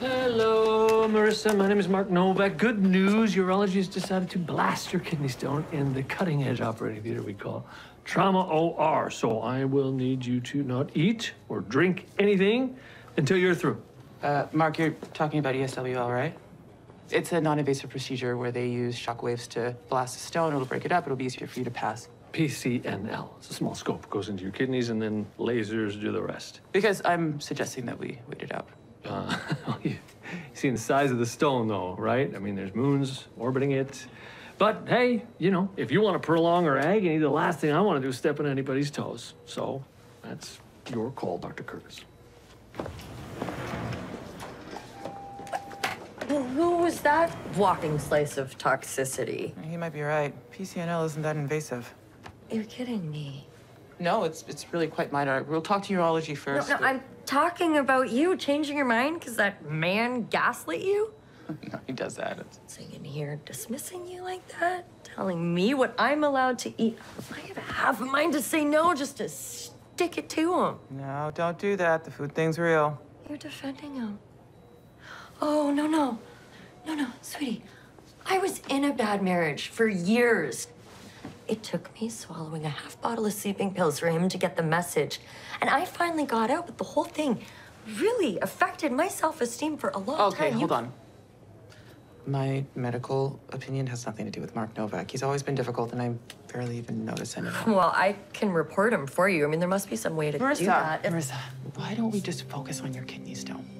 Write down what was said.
Hello, Marissa. My name is Mark Novak. Good news, urology has decided to blast your kidney stone in the cutting-edge operating theater we call trauma OR. So I will need you to not eat or drink anything until you're through. Mark, you're talking about ESWL, right? It's a non-invasive procedure where they use shock waves to blast a stone. It'll break it up. It'll be easier for you to pass. PCNL. It's a small scope. Goes into your kidneys, and then lasers do the rest. Because I'm suggesting that we wait it out. You've seen the size of the stone, though, right? I mean, there's moons orbiting it. But, hey, you know, if you want to prolong our agony, the last thing I want to do is step on anybody's toes. So that's your call, Dr. Curtis. Well, who was that walking slice of toxicity? He might be right. PCNL isn't that invasive. You're kidding me. No, it's really quite minor. We'll talk to urology first. No, I'm talking about you changing your mind because that man gaslit you? No, he does that. Sitting in here dismissing you like that? Telling me what I'm allowed to eat? I have half a mind to say no just to stick it to him. No, don't do that. The food thing's real. You're defending him. Oh, no, no. No, no, sweetie. I was in a bad marriage for years. It took me swallowing a half bottle of sleeping pills for him to get the message. And I finally got out, but the whole thing really affected my self-esteem for a long time. Okay, hold on. My medical opinion has nothing to do with Mark Novak. He's always been difficult, and I barely even notice anything. Well, I can report him for you. I mean, there must be some way to do that. Marissa, why don't we just focus on your kidney stone?